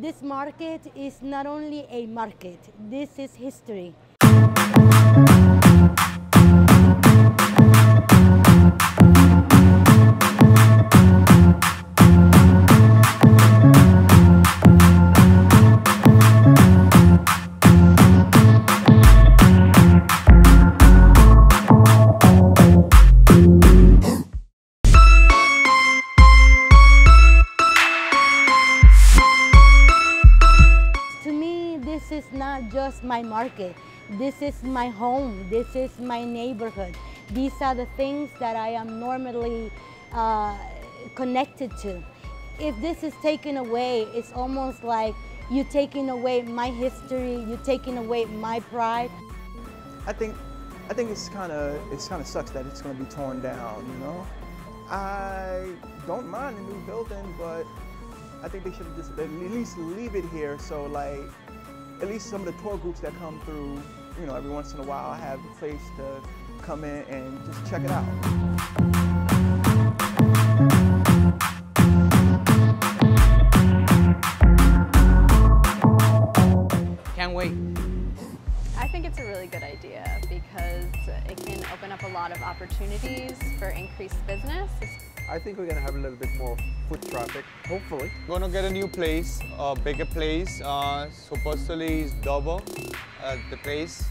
This market is not only a market, this is history. This is not just my market, this is my home, this is my neighborhood. These are the things that I am normally connected to. If this is taken away, it's almost like you're taking away my history, you're taking away my pride. I think it kind of sucks that it's going to be torn down, you know? I don't mind the new building, but I think they should just at least leave it here so like at least some of the tour groups that come through, you know, every once in a while, I have a place to come in and just check it out. Can't wait. I think it's a really good idea because it can open up a lot of opportunities for increased business. I think we're gonna have a little bit more foot traffic, hopefully. We're gonna get a new place, a bigger place. Supposedly it's double the place.